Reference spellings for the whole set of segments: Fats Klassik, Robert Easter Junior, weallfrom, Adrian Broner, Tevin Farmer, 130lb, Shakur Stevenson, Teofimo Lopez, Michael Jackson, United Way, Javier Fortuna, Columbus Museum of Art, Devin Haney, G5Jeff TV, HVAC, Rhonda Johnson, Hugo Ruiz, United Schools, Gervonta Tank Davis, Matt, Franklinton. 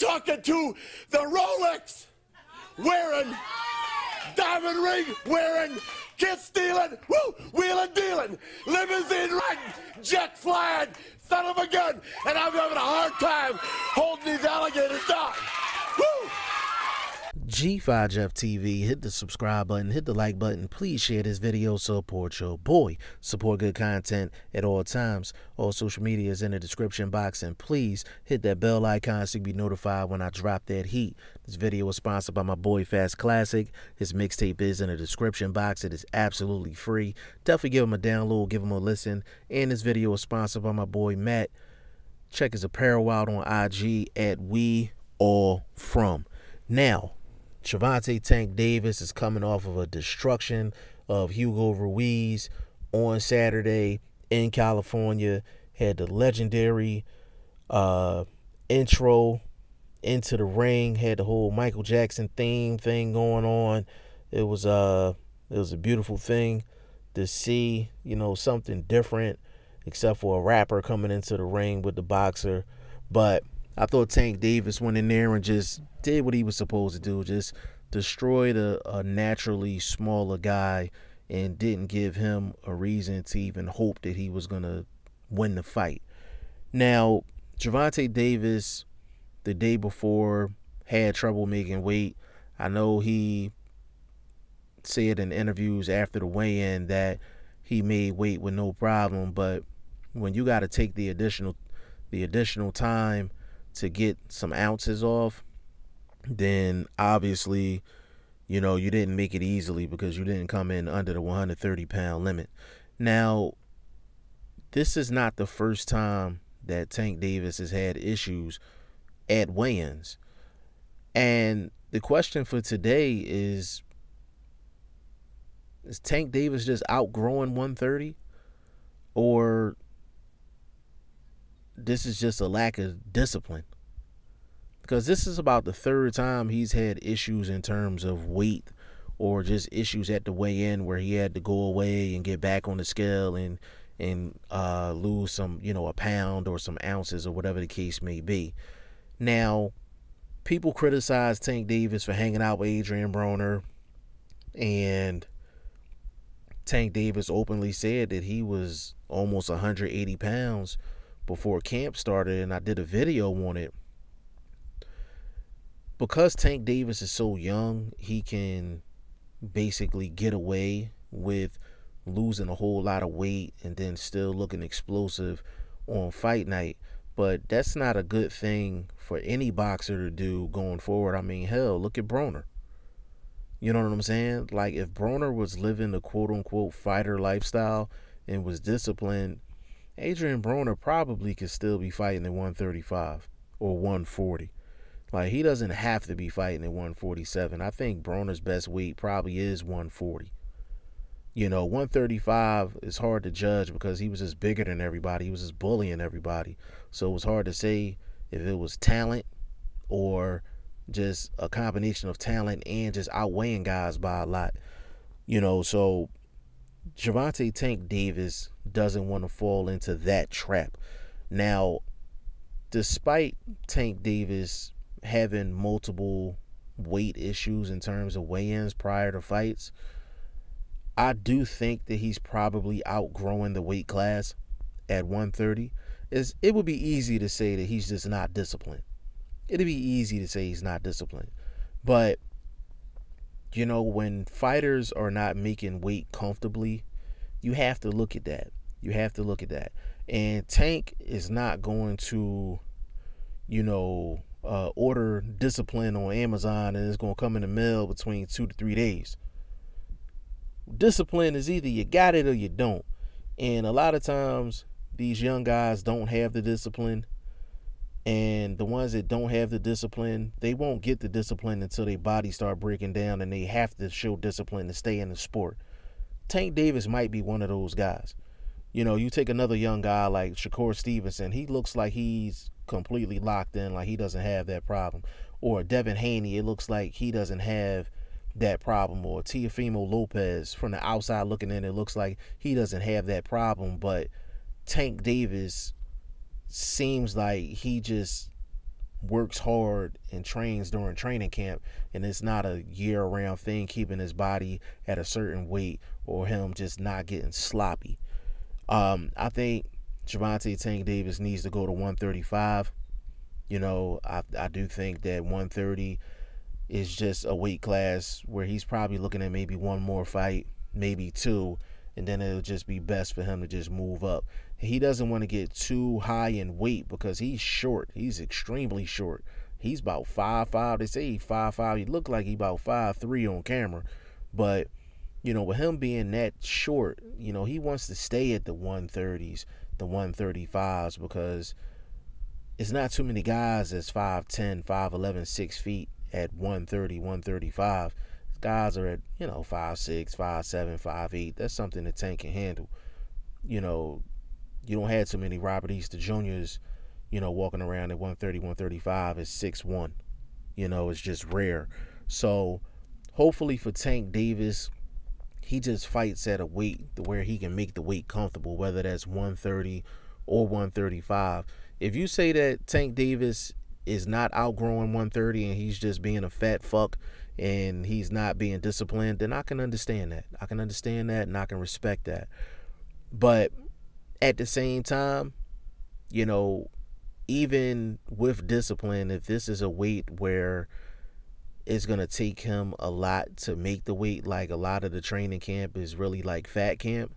You're talking to the Rolex wearing, diamond ring wearing, kiss stealing, woo, wheeling dealing, limousine riding, jet flying son of a gun, and I'm having a hard time holding these alligators down. Woo! G5Jeff TV, hit the subscribe button, hit the like button, please share this video, support your boy, support good content at all times. All social media is in the description box, and please hit that bell icon so you can be notified when I drop that heat. This video is sponsored by my boy Fats Klassik. His mixtape is in the description box. It is absolutely free. Definitely give him a download, give him a listen. And this video is sponsored by my boy Matt. Check his apparel out on IG at weallfrom. Now, Gervonta Tank Davis is coming off of a destruction of Hugo Ruiz on Saturday in California. Had the legendary intro into the ring. Had the whole Michael Jackson thing going on. It was a beautiful thing to see, you know, something different except for a rapper coming into the ring with the boxer. But I thought Tank Davis went in there and just did what he was supposed to do, just destroyed a naturally smaller guy and didn't give him a reason to even hope that he was going to win the fight. Now, Gervonta Davis, the day before, had trouble making weight. I know he said in interviews after the weigh-in that he made weight with no problem, but when you got to take the additional time to get some ounces off, then obviously, you know, you didn't make it easily because you didn't come in under the 130-pound limit. Now, this is not the first time that Tank Davis has had issues at weigh-ins. And the question for today is Tank Davis just outgrowing 130? Or this is just a lack of discipline? Because this is about the third time he's had issues in terms of weight or just issues at the weigh-in where he had to go away and get back on the scale and lose some, you know, a pound or some ounces or whatever the case may be. Now, people criticize Tank Davis for hanging out with Adrian Broner, and Tank Davis openly said that he was almost 180 pounds before camp started, and I did a video on it. Because Tank Davis is so young, he can basically get away with losing a whole lot of weight and then still looking explosive on fight night. But that's not a good thing for any boxer to do going forward. I mean, hell, look at Broner. You know what I'm saying? Like, if Broner was living the quote-unquote fighter lifestyle and was disciplined, Adrian Broner probably could still be fighting at 135 or 140. Like, he doesn't have to be fighting at 147. I think Broner's best weight probably is 140. You know, 135 is hard to judge because he was just bigger than everybody. He was just bullying everybody. So it was hard to say if it was talent or just a combination of talent and just outweighing guys by a lot. You know, so Gervonta Tank Davis doesn't want to fall into that trap. Now, despite Tank Davis having multiple weight issues in terms of weigh-ins prior to fights, I do think that he's probably outgrowing the weight class at 130. It would be easy to say that he's just not disciplined. It'd be easy to say he's not disciplined. But, you know, when fighters are not making weight comfortably, you have to look at that. You have to look at that. And Tank is not going to, you know, order discipline on Amazon and it's going to come in the mail between 2 to 3 days. Discipline is either you got it or you don't. And a lot of times these young guys don't have the discipline, and the ones that don't have the discipline, they won't get the discipline until their bodies start breaking down and they have to show discipline to stay in the sport. Tank Davis might be one of those guys. You know, you take another young guy like Shakur Stevenson, he looks like he's completely locked in, like he doesn't have that problem. Or Devin Haney, it looks like he doesn't have that problem. Or Teofimo Lopez, from the outside looking in, it looks like he doesn't have that problem. But Tank Davis seems like he just works hard and trains during training camp, and it's not a year-round thing keeping his body at a certain weight or him just not getting sloppy. I think Gervonta Tank Davis needs to go to 135. You know, I do think that 130 is just a weight class where he's probably looking at maybe one more fight, maybe two, and then it'll just be best for him to just move up. He doesn't want to get too high in weight because he's short. He's extremely short. He's about 5'5". They say he's 5'5". He looked like he about 5'3" on camera. But, you know, with him being that short, you know, he wants to stay at the 130s, the 135s, because it's not too many guys that's 5'10", 5'11", 6 feet at 130, 135. Guys are at, you know, 5'6", 5'7", 5'8". That's something that Tank can handle. You know, you don't have too many Robert Easter Juniors, you know, walking around at 130, 135 is 6'1". You know, it's just rare. So hopefully for Tank Davis, he just fights at a weight to where he can make the weight comfortable, whether that's 130 or 135. If you say that Tank Davis is not outgrowing 130 and he's just being a fat fuck and he's not being disciplined, then I can understand that. I can understand that and I can respect that. But at the same time, you know, even with discipline, if this is a weight where it's going to take him a lot to make the weight, like a lot of the training camp is really like fat camp,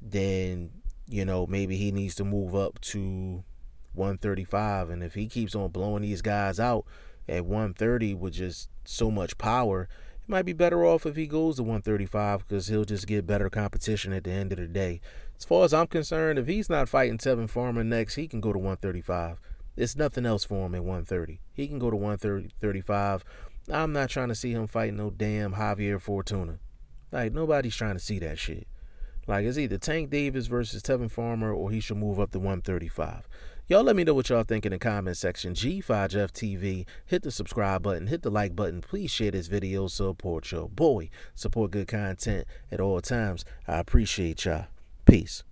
then, you know, maybe he needs to move up to 135. And if he keeps on blowing these guys out at 130 with just so much power, it might be better off if he goes to 135 because he'll just get better competition at the end of the day. As far as I'm concerned, if he's not fighting Tevin Farmer next, he can go to 135. There's nothing else for him at 130. He can go to 135. I'm not trying to see him fighting no damn Javier Fortuna. Like, nobody's trying to see that shit. Like, it's either Tank Davis versus Tevin Farmer or he should move up to 135. Y'all let me know what y'all think in the comment section. G5Jeff TV. Hit the subscribe button. Hit the like button. Please share this video. Support your boy. Support good content at all times. I appreciate y'all. Peace.